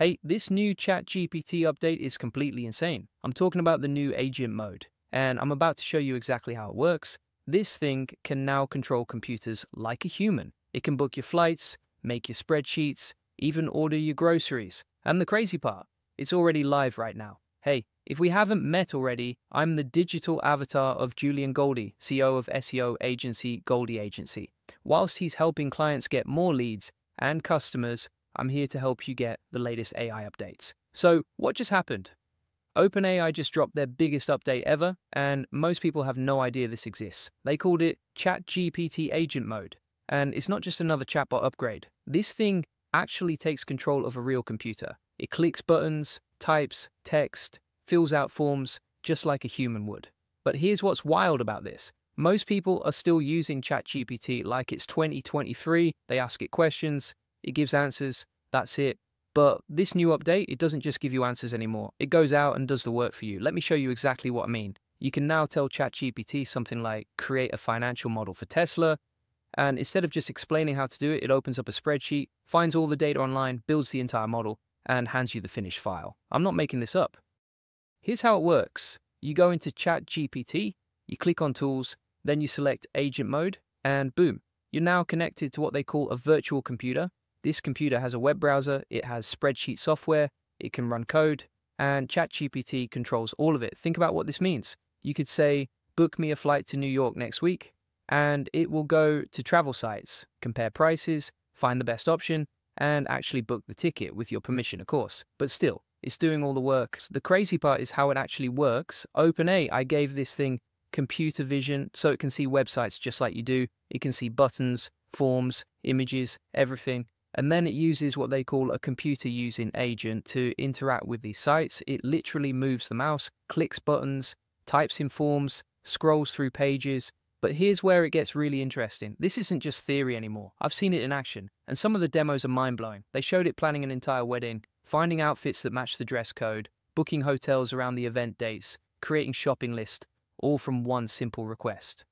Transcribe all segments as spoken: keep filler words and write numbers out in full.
Hey, this new ChatGPT update is completely insane. I'm talking about the new agent mode, and I'm about to show you exactly how it works. This thing can now control computers like a human. It can book your flights, make your spreadsheets, even order your groceries. And the crazy part, it's already live right now. Hey, if we haven't met already, I'm the digital avatar of Julian Goldie, C E O of S E O agency Goldie Agency. Whilst he's helping clients get more leads and customers, I'm here to help you get the latest A I updates. So what just happened? OpenAI just dropped their biggest update ever, and most people have no idea this exists. They called it ChatGPT Agent Mode. And it's not just another chatbot upgrade. This thing actually takes control of a real computer. It clicks buttons, types, text, fills out forms, just like a human would. But here's what's wild about this. Most people are still using ChatGPT like it's twenty twenty-three. They ask it questions, it gives answers, that's it. But this new update, it doesn't just give you answers anymore. It goes out and does the work for you. Let me show you exactly what I mean. You can now tell ChatGPT something like, create a financial model for Tesla, and instead of just explaining how to do it, it opens up a spreadsheet, finds all the data online, builds the entire model, and hands you the finished file. I'm not making this up. Here's how it works. You go into ChatGPT, you click on Tools, then you select Agent Mode, and boom, you're now connected to what they call a virtual computer. This computer has a web browser, it has spreadsheet software, it can run code, and ChatGPT controls all of it. Think about what this means. You could say, book me a flight to New York next week, and it will go to travel sites, compare prices, find the best option, and actually book the ticket with your permission, of course. But still, it's doing all the work. The crazy part is how it actually works. OpenAI, I gave this thing computer vision, so it can see websites just like you do. It can see buttons, forms, images, everything. And then it uses what they call a computer-using agent to interact with these sites. It literally moves the mouse, clicks buttons, types in forms, scrolls through pages. But here's where it gets really interesting. This isn't just theory anymore. I've seen it in action, and some of the demos are mind-blowing. They showed it planning an entire wedding, finding outfits that match the dress code, booking hotels around the event dates, creating shopping lists, all from one simple request.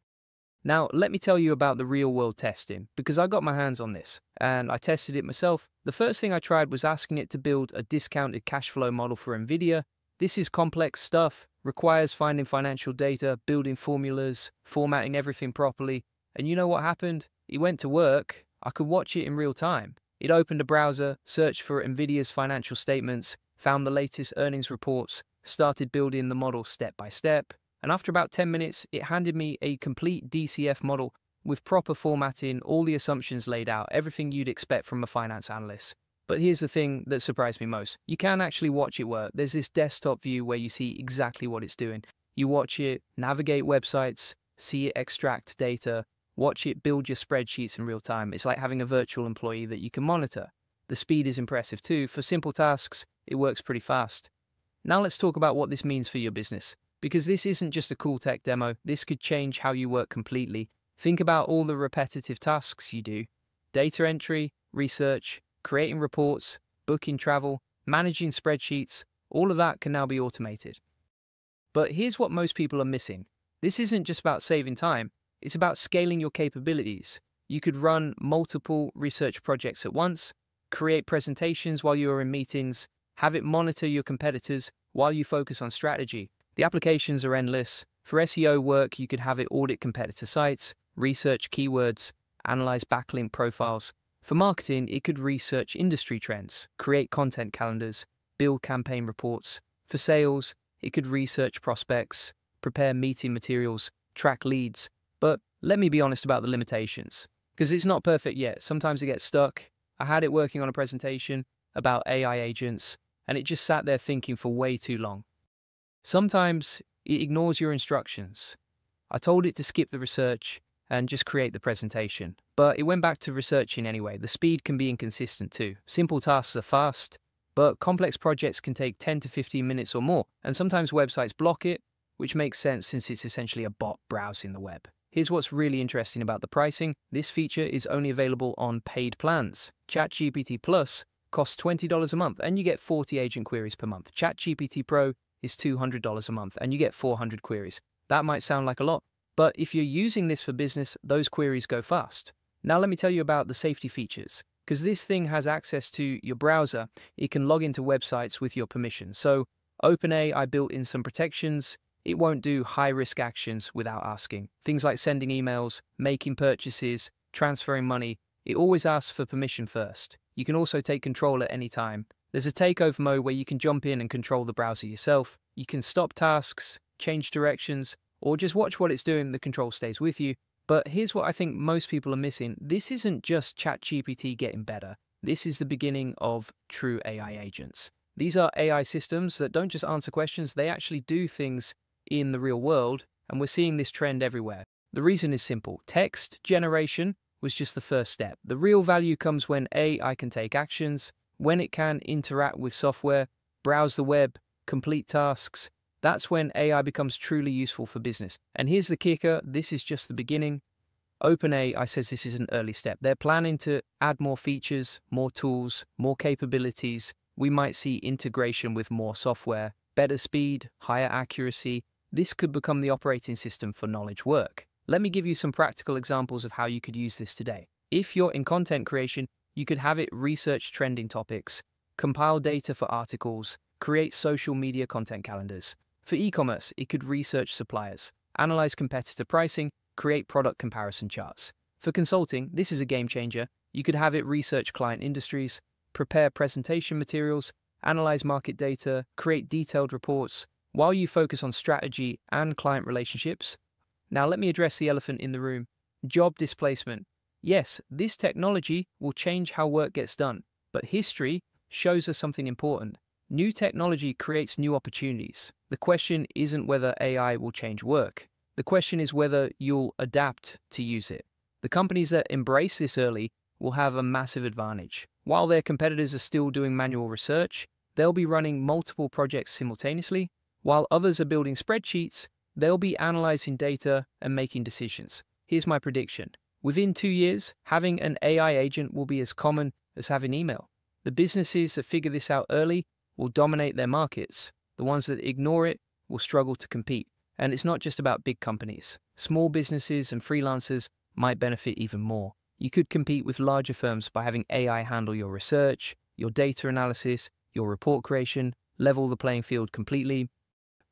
Now, let me tell you about the real-world testing, because I got my hands on this, and I tested it myself. The first thing I tried was asking it to build a discounted cash flow model for Nvidia. This is complex stuff, requires finding financial data, building formulas, formatting everything properly. And you know what happened? It went to work. I could watch it in real time. It opened a browser, searched for Nvidia's financial statements, found the latest earnings reports, started building the model step by step. And after about ten minutes, it handed me a complete D C F model with proper formatting, all the assumptions laid out, everything you'd expect from a finance analyst. But here's the thing that surprised me most. You can actually watch it work. There's this desktop view where you see exactly what it's doing. You watch it navigate websites, see it extract data, watch it build your spreadsheets in real time. It's like having a virtual employee that you can monitor. The speed is impressive too. For simple tasks, it works pretty fast. Now let's talk about what this means for your business. Because this isn't just a cool tech demo, this could change how you work completely. Think about all the repetitive tasks you do. Data entry, research, creating reports, booking travel, managing spreadsheets, all of that can now be automated. But here's what most people are missing. This isn't just about saving time, it's about scaling your capabilities. You could run multiple research projects at once, create presentations while you are in meetings, have it monitor your competitors while you focus on strategy. The applications are endless. For S E O work, you could have it audit competitor sites, research keywords, analyze backlink profiles. For marketing, it could research industry trends, create content calendars, build campaign reports. For sales, it could research prospects, prepare meeting materials, track leads. But let me be honest about the limitations, because it's not perfect yet. Sometimes it gets stuck. I had it working on a presentation about A I agents, and it just sat there thinking for way too long. Sometimes it ignores your instructions. I told it to skip the research and just create the presentation, but it went back to researching anyway. The speed can be inconsistent too. Simple tasks are fast, but complex projects can take ten to fifteen minutes or more, and sometimes websites block it, which makes sense since it's essentially a bot browsing the web. Here's what's really interesting about the pricing. This feature is only available on paid plans. ChatGPT Plus costs twenty dollars a month, and you get forty agent queries per month. ChatGPT Pro is two hundred dollars a month, and you get four hundred queries. That might sound like a lot, but if you're using this for business, those queries go fast. Now let me tell you about the safety features, because this thing has access to your browser. It can log into websites with your permission. So OpenAI, I built in some protections. It won't do high-risk actions without asking. Things like sending emails, making purchases, transferring money. It always asks for permission first. You can also take control at any time. There's a takeover mode where you can jump in and control the browser yourself. You can stop tasks, change directions, or just watch what it's doing. The control stays with you. But here's what I think most people are missing. This isn't just ChatGPT getting better. This is the beginning of true A I agents. These are A I systems that don't just answer questions, they actually do things in the real world, and we're seeing this trend everywhere. The reason is simple. Text generation was just the first step. The real value comes when A I can take actions, when it can interact with software, browse the web, complete tasks. That's when A I becomes truly useful for business. And here's the kicker, this is just the beginning. OpenAI says this is an early step. They're planning to add more features, more tools, more capabilities. We might see integration with more software, better speed, higher accuracy. This could become the operating system for knowledge work. Let me give you some practical examples of how you could use this today. If you're in content creation, you could have it research trending topics, compile data for articles, create social media content calendars. For e-commerce, it could research suppliers, analyze competitor pricing, create product comparison charts. For consulting, this is a game changer. You could have it research client industries, prepare presentation materials, analyze market data, create detailed reports, while you focus on strategy and client relationships. Now let me address the elephant in the room, job displacement. Yes, this technology will change how work gets done, but history shows us something important. New technology creates new opportunities. The question isn't whether A I will change work. The question is whether you'll adapt to use it. The companies that embrace this early will have a massive advantage. While their competitors are still doing manual research, they'll be running multiple projects simultaneously. While others are building spreadsheets, they'll be analyzing data and making decisions. Here's my prediction. Within two years, having an A I agent will be as common as having email. The businesses that figure this out early will dominate their markets. The ones that ignore it will struggle to compete. And it's not just about big companies. Small businesses and freelancers might benefit even more. You could compete with larger firms by having A I handle your research, your data analysis, your report creation, level the playing field completely.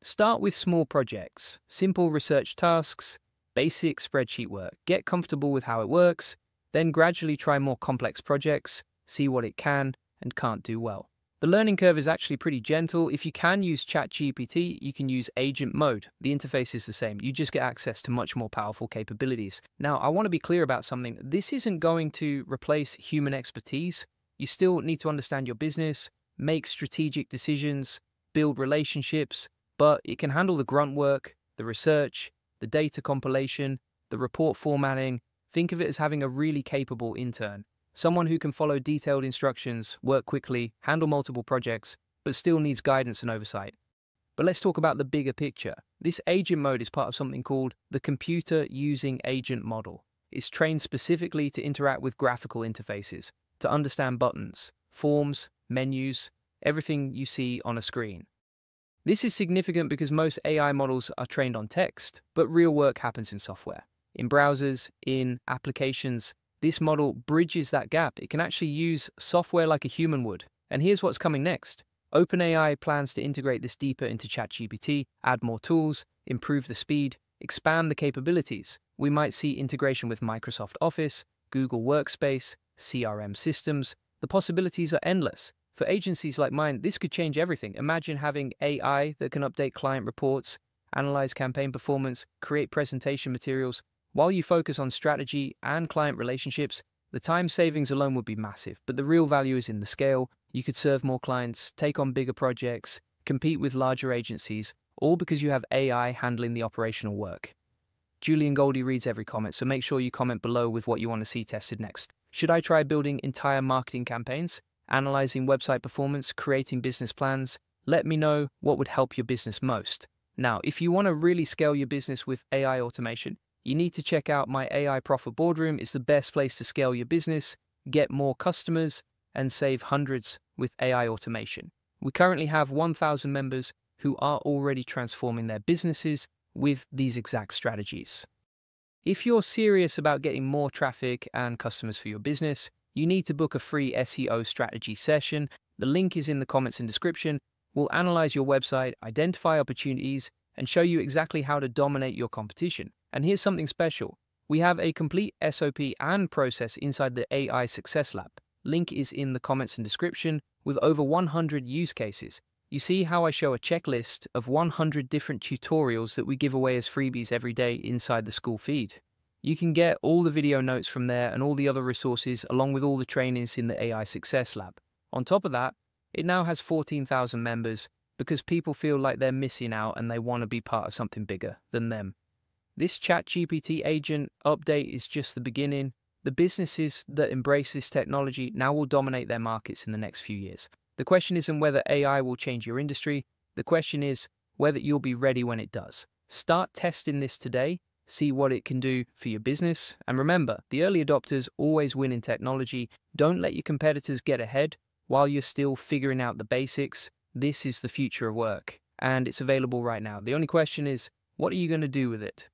Start with small projects, simple research tasks, basic spreadsheet work. Get comfortable with how it works, then gradually try more complex projects, see what it can and can't do well. The learning curve is actually pretty gentle. If you can use ChatGPT, you can use agent mode. The interface is the same. You just get access to much more powerful capabilities. Now, I want to be clear about something. This isn't going to replace human expertise. You still need to understand your business, make strategic decisions, build relationships, but it can handle the grunt work, the research, the data compilation, the report formatting. Think of it as having a really capable intern. Someone who can follow detailed instructions, work quickly, handle multiple projects, but still needs guidance and oversight. But let's talk about the bigger picture. This agent mode is part of something called the computer using agent model. It's trained specifically to interact with graphical interfaces, to understand buttons, forms, menus, everything you see on a screen. This is significant because most A I models are trained on text, but real work happens in software, in browsers, in applications. This model bridges that gap. It can actually use software like a human would. And here's what's coming next. OpenAI plans to integrate this deeper into ChatGPT, add more tools, improve the speed, expand the capabilities. We might see integration with Microsoft Office, Google Workspace, C R M systems. The possibilities are endless. For agencies like mine, this could change everything. Imagine having A I that can update client reports, analyze campaign performance, create presentation materials. While you focus on strategy and client relationships, the time savings alone would be massive, but the real value is in the scale. You could serve more clients, take on bigger projects, compete with larger agencies, all because you have A I handling the operational work. Julian Goldie reads every comment, so make sure you comment below with what you want to see tested next. Should I try building entire marketing campaigns, analyzing website performance, creating business plans? Let me know what would help your business most. Now, if you want to really scale your business with A I automation, you need to check out my A I Profit Boardroom. It's the best place to scale your business, get more customers, and save hundreds with A I automation. We currently have one thousand members who are already transforming their businesses with these exact strategies. If you're serious about getting more traffic and customers for your business, you need to book a free S E O strategy session. The link is in the comments and description. We'll analyze your website, identify opportunities, and show you exactly how to dominate your competition. And here's something special. We have a complete S O P and process inside the A I Success Lab. Link is in the comments and description with over one hundred use cases. You see how I show a checklist of one hundred different tutorials that we give away as freebies every day inside the school feed. You can get all the video notes from there and all the other resources along with all the trainings in the A I Success Lab. On top of that, it now has fourteen thousand members because people feel like they're missing out and they want to be part of something bigger than them. This ChatGPT agent update is just the beginning. The businesses that embrace this technology now will dominate their markets in the next few years. The question isn't whether A I will change your industry. The question is whether you'll be ready when it does. Start testing this today, see what it can do for your business. And remember, the early adopters always win in technology. Don't let your competitors get ahead while you're still figuring out the basics. This is the future of work, and it's available right now. The only question is, what are you going to do with it?